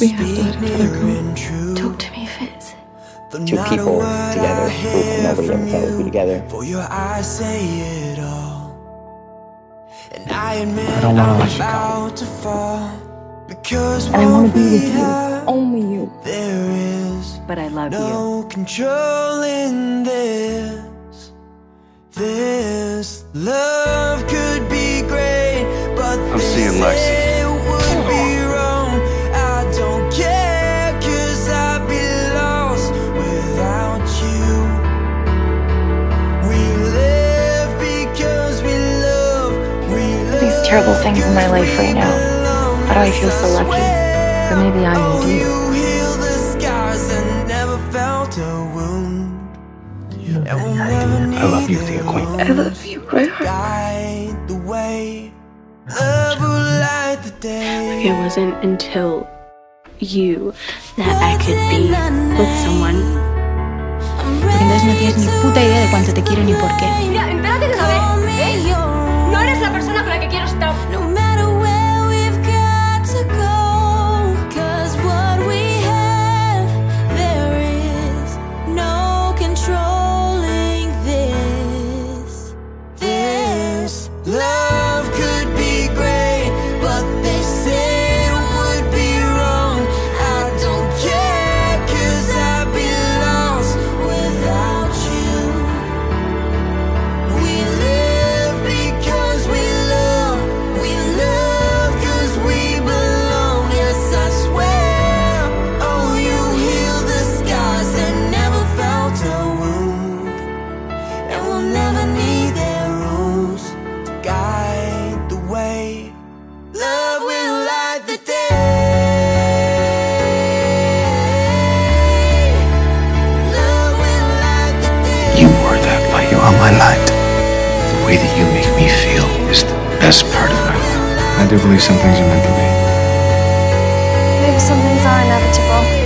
We have that other girl. Talk to me, Fitz. Two people together who will never get together to be together. I don't want to let you go. And I want to be with you. Only you. But I love you. Control in this. This love could be great, but I'm seeing Lexi. Terrible things in my life right now. How do I feel so lucky? But maybe I need you. I love you, Thea Queen. I love you, right heart. Like it wasn't until you that I could be with someone. Porque entonces no tienes ni puta idea de cuánto te quiero ni por qué. Mira, espérate que sabes. No eres la persona con la que quiero estar. No matter where we've got to go, 'cause what we have, there is no controlling this. This love could be great, but they say it would be wrong. I don't care, 'cause I'd be lost without you. We live. My light. The way that you make me feel is the best part of my life. I do believe some things are meant to be. Maybe some things are inevitable.